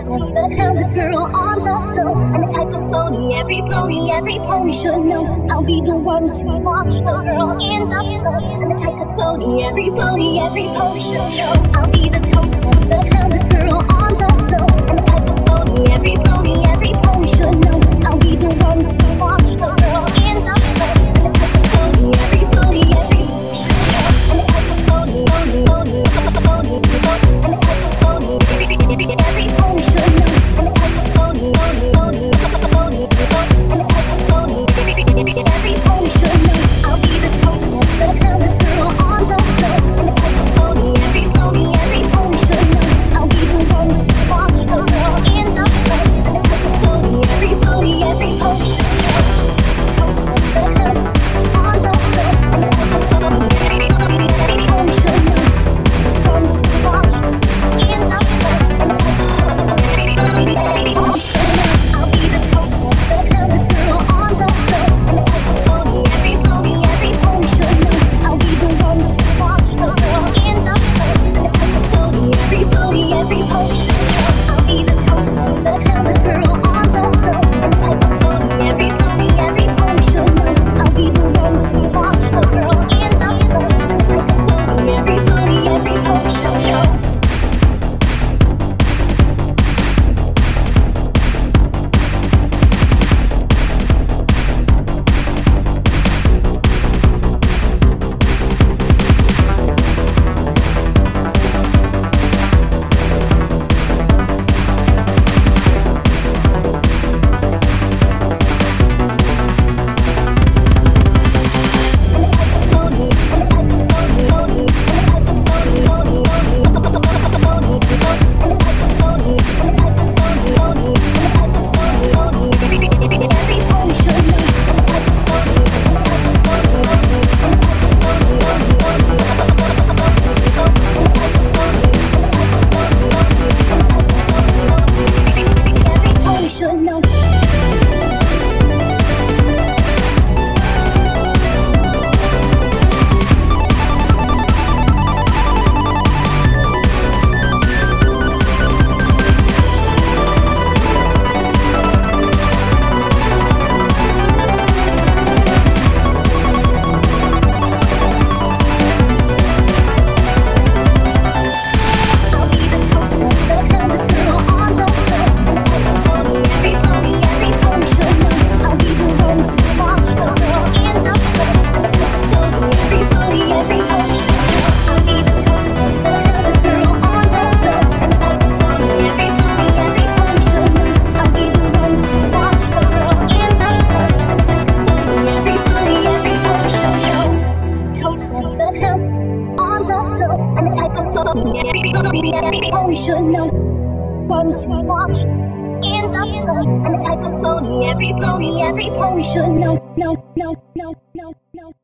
ghost. He's a talented girl on the floor, and the type of pony every pony should know. I'll be the one to watch the girl in the floor, and the type of pony every pony should know. I'll be the toast. He's a talented girl on the floor, and the type of pony every pony should know. I'll be the one to watch the girl in the floor, and the type of pony every pony should know. And the type of pony, and the type of pony every pony should know. And the type of pony, and the type of pony every pony should know. I'll be the toast, the talented girl on the floor, and the type of pony every pony should know. I'll be the one to watch the girl in the floor, and the type of pony every pony should know. Toast, the talented girl on the floor, and the type of pony every pony should know. One to watch in the floor, and the type of pony every pony should know. I'll be the toast, the talented girl on the floor, and the type of pony every pony should know. I'll be the one to watch the girl in the floor, and the type of pony every pony should know. I'll be the toast, the talented girl on the floor, and the type of pony every pony should know. I'll be the one to watch the girl in the floor, and the type of pony every pony should know. Every pony should know. One to watch in the floor, and the type of pony every pony should know. No.